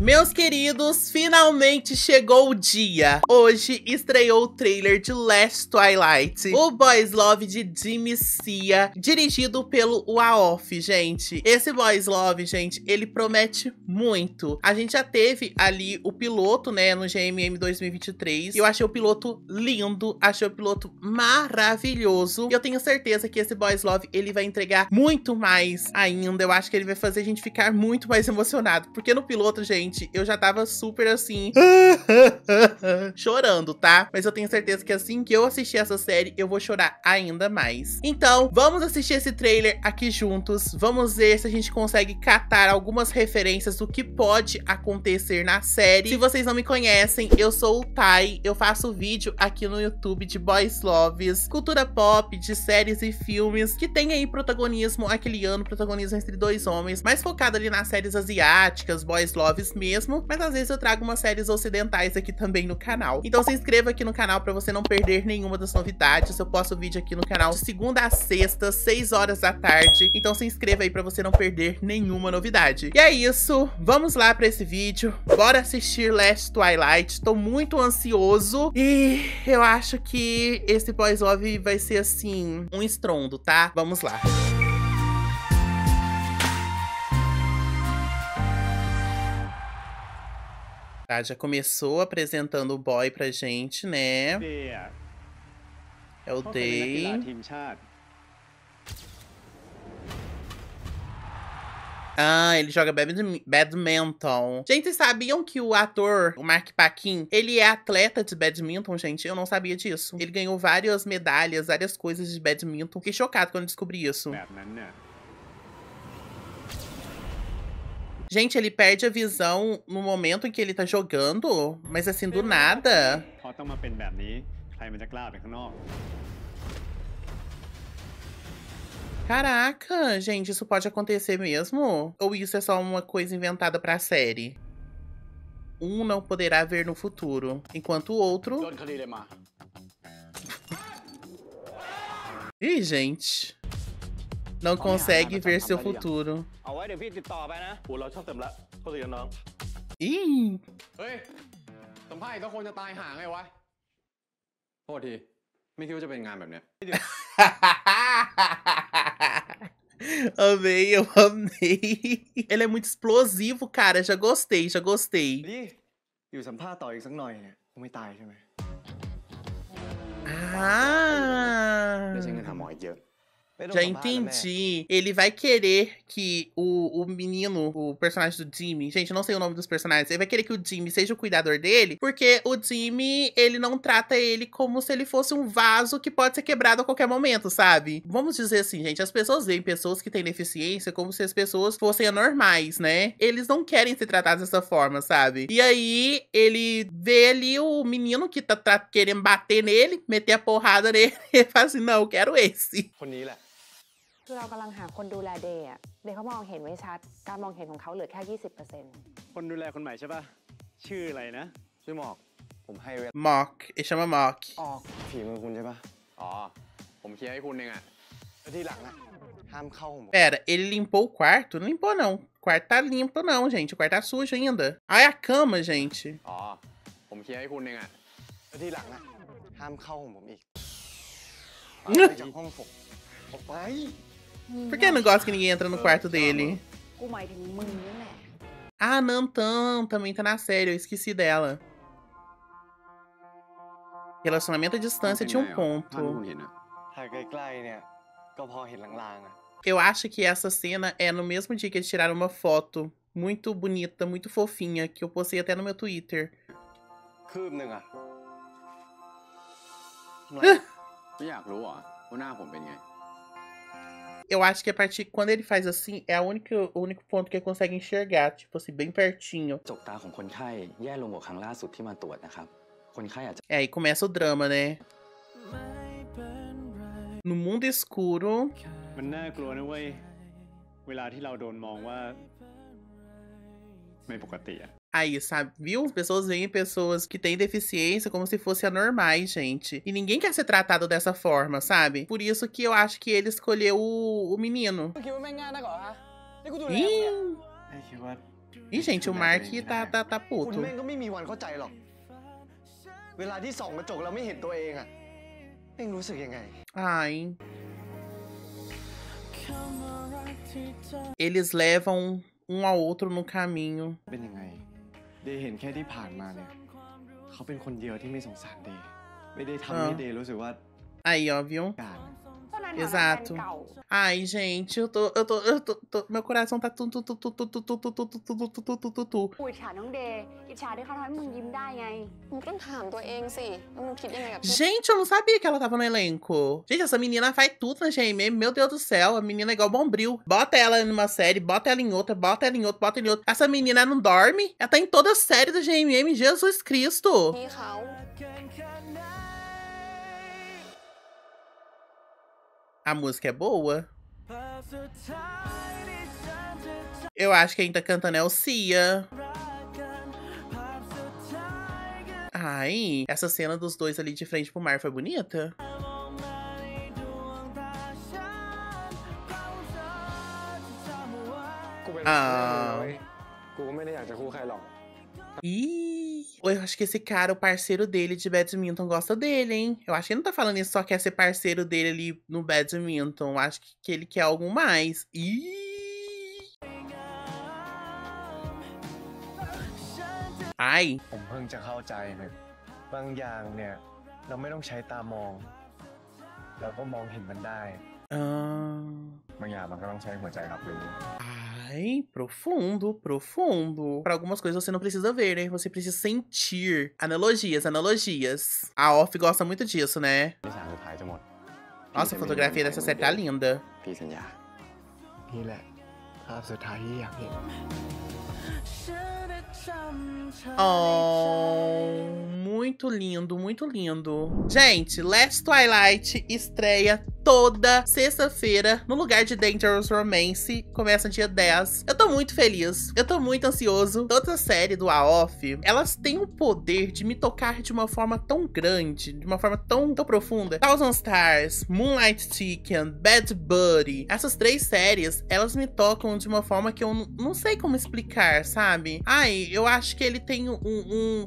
Meus queridos, finalmente chegou o dia. Hoje estreou o trailer de Last Twilight, o boys love de Jimmy Sea, dirigido pelo Aof, gente. Esse boys love, gente, ele promete muito. A gente já teve ali o piloto, né, no GMM 2023. Eu achei o piloto lindo, achei o piloto maravilhoso. Eu tenho certeza que esse boys love, ele vai entregar muito mais ainda. Eu acho que ele vai fazer a gente ficar muito mais emocionado, porque no piloto, gente, eu já tava super assim chorando, tá? Mas eu tenho certeza que assim que eu assistir essa série, eu vou chorar ainda mais. Então, vamos assistir esse trailer aqui juntos. Vamos ver se a gente consegue catar algumas referências do que pode acontecer na série. Se vocês não me conhecem, eu sou o Thay. Eu faço vídeo aqui no YouTube de boys loves, cultura pop, de séries e filmes, que tem aí protagonismo aquiliano, protagonismo entre dois homens, mais focado ali nas séries asiáticas, boys loves mesmo, mas às vezes eu trago umas séries ocidentais aqui também no canal. Então se inscreva aqui no canal pra você não perder nenhuma das novidades. Eu posto vídeo aqui no canal de segunda a sexta, 6 horas da tarde. Então se inscreva aí pra você não perder nenhuma novidade. E é isso, vamos lá pra esse vídeo. Bora assistir Last Twilight. Tô muito ansioso e eu acho que esse boys love vai ser assim, um estrondo, tá? Vamos lá. Tá, já começou apresentando o boy pra gente, né? É o Day. Ah, ele joga badminton. Gente, sabiam que o ator, o Mark Paquin, ele é atleta de badminton, gente? Eu não sabia disso. Ele ganhou várias medalhas, várias coisas de badminton. Fiquei chocado quando descobri isso. Gente, ele perde a visão no momento em que ele tá jogando, mas assim, do nada. Caraca, gente, isso pode acontecer mesmo? Ou isso é só uma coisa inventada pra série? Um não poderá ver no futuro, enquanto o outro... Ih, gente... Não consegue ver seu futuro. Ih! Amei, eu amei. Ele é muito explosivo, cara. Já gostei, já gostei. Ah! Já entendi. Ele vai querer que o menino, o personagem do Jimmy... Gente, eu não sei o nome dos personagens. Ele vai querer que o Jimmy seja o cuidador dele, porque o Jimmy, ele não trata ele como se ele fosse um vaso que pode ser quebrado a qualquer momento, sabe? Vamos dizer assim, gente, as pessoas veem pessoas que têm deficiência como se as pessoas fossem anormais, né? Eles não querem ser tratados dessa forma, sabe? E aí, ele vê ali o menino que tá querendo bater nele, meter a porrada nele, e fala assim, não, eu quero esse. Mark, ele chama Mark. Pera, ele limpou o quarto? Não limpou, não. O quarto tá limpo, não, gente. O quarto tá sujo ainda. Ah, é a cama, gente. Por que ele não gosta que ninguém entra no quarto dele? Ah, Nantan também tá na série, eu esqueci dela. Relacionamento à distância tinha um ponto. Eu acho que essa cena é no mesmo dia que eles tiraram uma foto muito bonita, muito fofinha, que eu postei até no meu Twitter. Eu acho que a partir quando ele faz assim, é o único ponto que ele consegue enxergar, tipo assim, bem pertinho. É, aí começa o drama, né? No mundo escuro. Aí, sabe, viu? As pessoas veem pessoas que têm deficiência como se fossem anormais, gente. E ninguém quer ser tratado dessa forma, sabe? Por isso que eu acho que ele escolheu o menino. Ih, gente, o Mark tá puto. Ai. Eles levam um ao outro no caminho. Aí, ó, viu? Exato. Ai, gente, meu coração tá tu. Gente, eu não sabia que ela tava no elenco. Gente, essa menina faz tudo na GMM. Meu Deus do céu, a menina é igual Bombril. Bota ela numa série, bota ela em outra, bota ela em outra, bota ela em outra. Essa menina não dorme? Ela tá em toda a série da GMM, Jesus Cristo. A música é boa. Eu acho que quem tá cantando é o Sia. Ai, essa cena dos dois ali de frente pro mar foi bonita. Ah. Ih, eu acho que esse cara, o parceiro dele de badminton, gosta dele, hein? Eu acho que ele não tá falando isso, só quer ser parceiro dele ali no badminton. Eu acho que ele quer algo mais. Ih! Ai! Ai, profundo, profundo. Para algumas coisas você não precisa ver, né? Você precisa sentir. Analogias, analogias. A Aof gosta muito disso, né? Nossa, a fotografia dessa série tá linda. Oh, muito lindo, muito lindo. Gente, Last Twilight estreia toda sexta-feira no lugar de Dangerous Romance. Começa dia 10. Eu tô muito feliz. Eu tô muito ansioso. Toda a série do Aof, elas têm o poder de me tocar de uma forma tão grande, de uma forma tão profunda. Thousand Stars, Moonlight Chicken, Bad Buddy. Essas três séries, elas me tocam de uma forma que eu não sei como explicar, sabe? Ai, eu acho que ele tem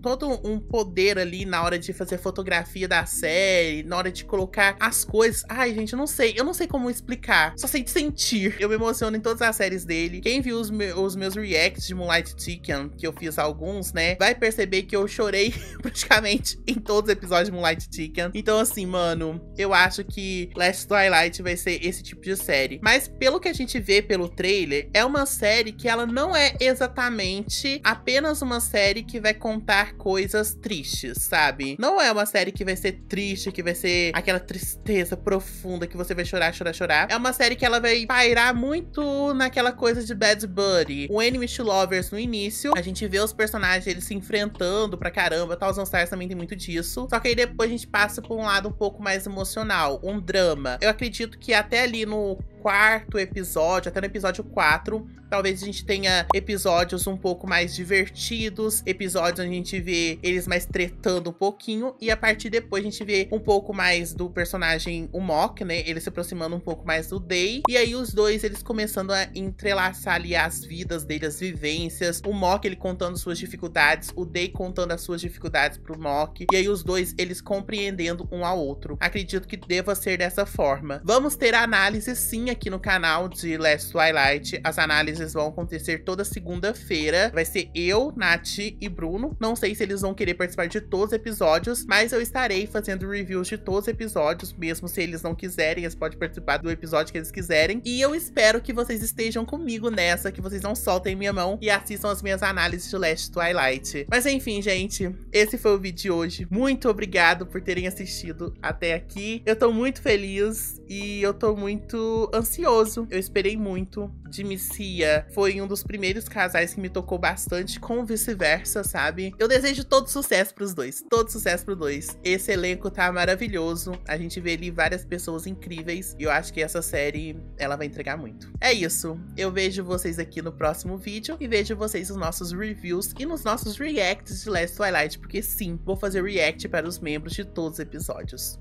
todo um poder ali na hora de fazer fotografia da série, na hora de colocar as coisas. Ai, gente, eu não sei como explicar, só sei de sentir. Eu me emociono em todas as séries dele. Quem viu os meus reacts de Moonlight Chicken, que eu fiz alguns, né, vai perceber que eu chorei praticamente em todos os episódios de Moonlight Chicken. Então, assim, mano, eu acho que Last Twilight vai ser esse tipo de série. Mas pelo que a gente vê pelo trailer, é uma série que ela não é exatamente apenas uma série que vai contar coisas tristes, sabe? Não é uma série que vai ser triste, que vai ser aquela tristeza profunda que você vai chorar, chorar, chorar. É uma série que ela vai pairar muito naquela coisa de Bad Buddy. O Enemies to Lovers no início, a gente vê os personagens eles se enfrentando pra caramba. Thousand Stars também tem muito disso. Só que aí depois a gente passa por um lado um pouco mais emocional, um drama. Eu acredito que até ali no quarto episódio, até no episódio 4, talvez a gente tenha episódios um pouco mais divertidos, episódios onde a gente vê eles mais tretando um pouquinho, e a partir depois a gente vê um pouco mais do personagem, o Mock, né, ele se aproximando um pouco mais do Day, e aí os dois eles começando a entrelaçar ali as vidas dele, as vivências, o Mock ele contando suas dificuldades, o Day contando as suas dificuldades pro Mock, e aí os dois eles compreendendo um ao outro. Acredito que deva ser dessa forma. Vamos ter análise sim aqui no canal de Last Twilight. As análises vão acontecer toda segunda-feira. Vai ser eu, Nath e Bruno. Não sei se eles vão querer participar de todos os episódios, mas eu estarei fazendo reviews de todos os episódios, mesmo se eles não quiserem, eles podem participar do episódio que eles quiserem. E eu espero que vocês estejam comigo nessa, que vocês não soltem minha mão e assistam as minhas análises de Last Twilight. Mas enfim, gente, esse foi o vídeo de hoje. Muito obrigado por terem assistido até aqui. Eu tô muito feliz e eu tô muito ansioso. Eu esperei muito. Jimmy Sea foi um dos primeiros casais que me tocou bastante, com vice-versa, sabe? Eu desejo todo sucesso pros dois. Todo sucesso pros dois. Esse elenco tá maravilhoso. A gente vê ali várias pessoas incríveis. E eu acho que essa série, ela vai entregar muito. É isso. Eu vejo vocês aqui no próximo vídeo. E vejo vocês nos nossos reviews e nos nossos reacts de Last Twilight. Porque sim, vou fazer react para os membros de todos os episódios.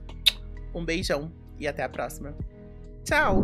Um beijão e até a próxima. Tchau!